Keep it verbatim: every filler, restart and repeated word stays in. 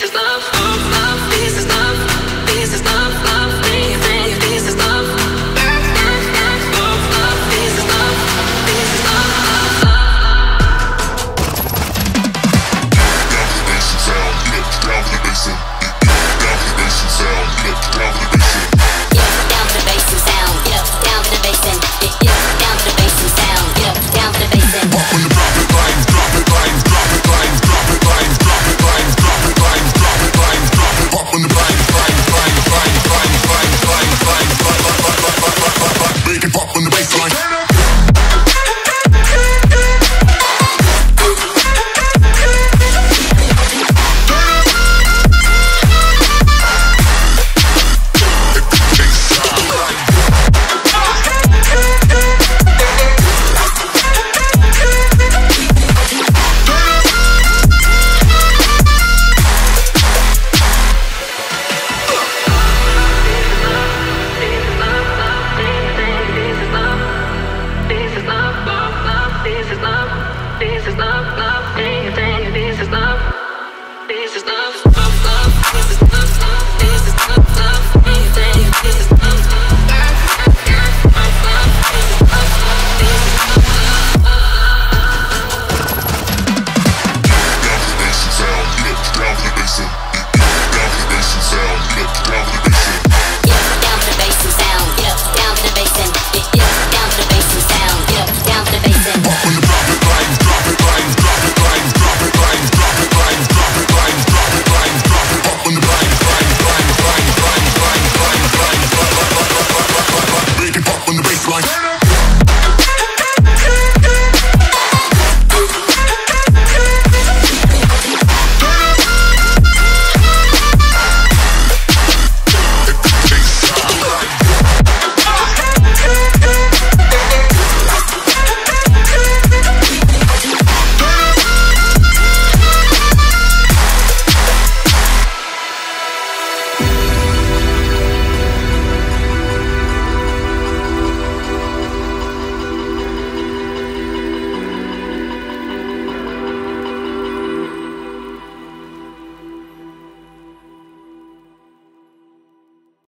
This is love, love, this is love. This is love.